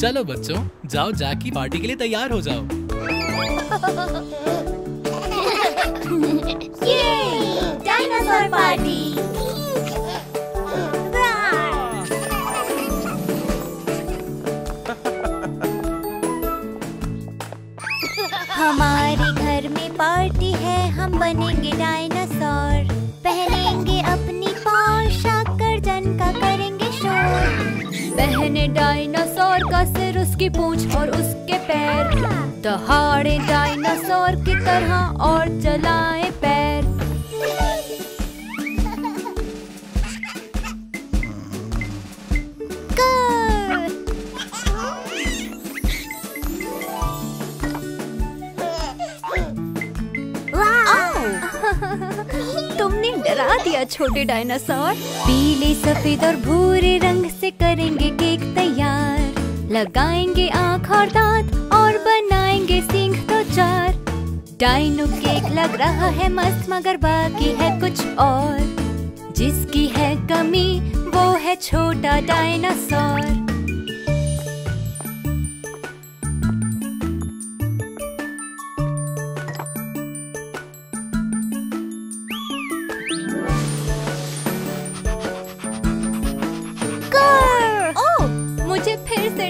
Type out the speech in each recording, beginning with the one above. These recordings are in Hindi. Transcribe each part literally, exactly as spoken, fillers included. चलो बच्चों, जाओ जाकी पार्टी के लिए तैयार हो जाओ। ये डायनासोर पार्टी। हमारे घर में पार्टी है, हम बनेंगे डायनासोर। पहनेंगे अपनी पौष गर्दन का, करेंगे शोर। पहने डायनासोर का सिर, उसकी पूंछ और उसके पैर। दहाड़े डायनासोर की तरह और चलाएं पैर। तुमने डरा दिया छोटे डायनासोर। पीले सफेद और भूरे रंग से करेंगे केक तैयार। लगाएंगे आँख और दांत और बनाएंगे सींग तो चार। डायनो केक लग रहा है मस्त, मगर बाकी है कुछ और। जिसकी है कमी वो है छोटा डायनासोर।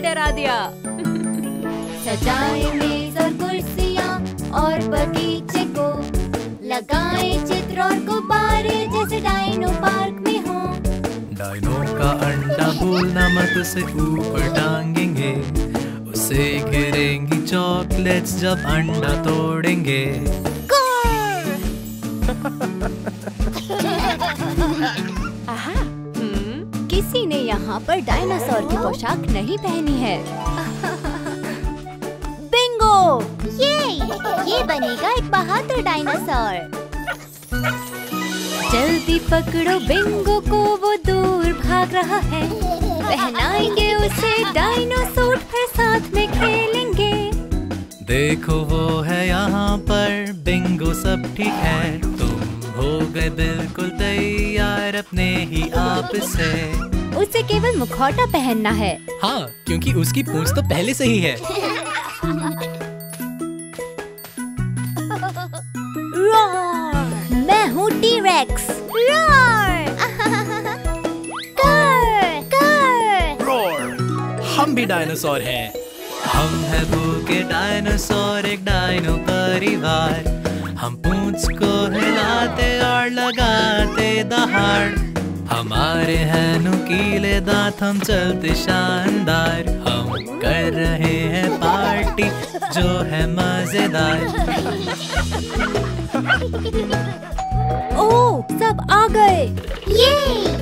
डरा दिया। सजाए मेज और कुर्सियाँ और बगीचे को। लगाए चित्र और गुब्बारे जैसे डायनो पार्क में हो। डायनो का अंडा भूलना मत, उसे ऊपर टांगेंगे। उसे गिरेंगी चॉकलेट्स जब अंडा तोड़ेंगे। किसी ने यहाँ पर डायनासोर की पोशाक नहीं पहनी है। बिंगो! ये ये बनेगा एक बहादुर डायनासोर। जल्दी पकड़ो बिंगो को, वो दूर भाग रहा है। पहनाएंगे उसे डायनो सूट, फिर साथ में खेलेंगे। देखो वो है यहाँ पर बिंगो, सब ठीक है। तुम हो गए बिल्कुल तैयार अपने ही आप से। उसे केवल मुखौटा पहनना है। हाँ, क्योंकि उसकी पूंछ तो पहले से ही है। रोर, मैं हूँ टी-रेक्स। रोर, कर, कर। रोर, हम भी डायनासोर हैं। हम हैं भूखे डायनासोर, एक डायनो परिवार। हम पूंछ को हिलाते और लगाते दहाड़। हमारे हैं नुकीले दांत, हम चलते शानदार। हम कर रहे हैं पार्टी जो है मजेदार। ओ, सब आ गए। ये